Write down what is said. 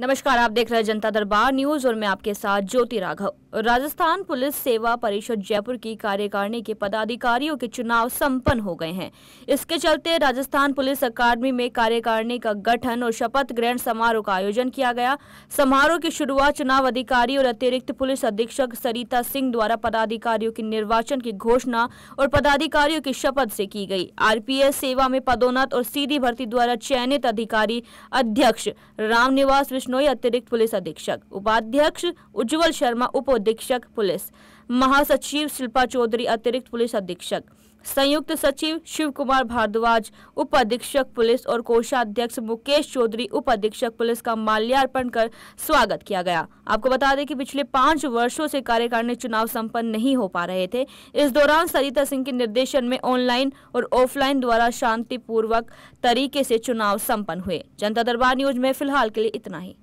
नमस्कार, आप देख रहे हैं जनता दरबार न्यूज और मैं आपके साथ ज्योति राघव। राजस्थान पुलिस सेवा परिषद जयपुर की कार्यकारिणी के पदाधिकारियों के चुनाव संपन्न हो गए हैं। इसके चलते राजस्थान पुलिस अकादमी में कार्यकारिणी का गठन और शपथ ग्रहण समारोह का आयोजन किया गया। समारोह की शुरुआत चुनाव अधिकारी और अतिरिक्त पुलिस अधीक्षक सरिता सिंह द्वारा पदाधिकारियों के निर्वाचन की घोषणा और पदाधिकारियों की शपथ से की गई। RPS सेवा में पदोन्नत और सीधी भर्ती द्वारा चयनित अधिकारी अध्यक्ष राम निवास विश्नोई, अतिरिक्त पुलिस अधीक्षक, उपाध्यक्ष उज्जवल शर्मा, उप अधीक्षक पुलिस, महासचिव शिल्पा चौधरी, अतिरिक्त पुलिस अधीक्षक, संयुक्त सचिव शिवकुमार भारद्वाज, उप अधीक्षक पुलिस और कोषाध्यक्ष मुकेश चौधरी, उप अधीक्षक पुलिस का माल्यार्पण कर स्वागत किया गया। आपको बता दें कि पिछले 5 वर्षों से कार्यकारिणी चुनाव संपन्न नहीं हो पा रहे थे। इस दौरान सरिता सिंह के निर्देशन में ऑनलाइन और ऑफलाइन द्वारा शांतिपूर्वक तरीके से चुनाव संपन्न हुए। जनता दरबार न्यूज में फिलहाल के लिए इतना ही।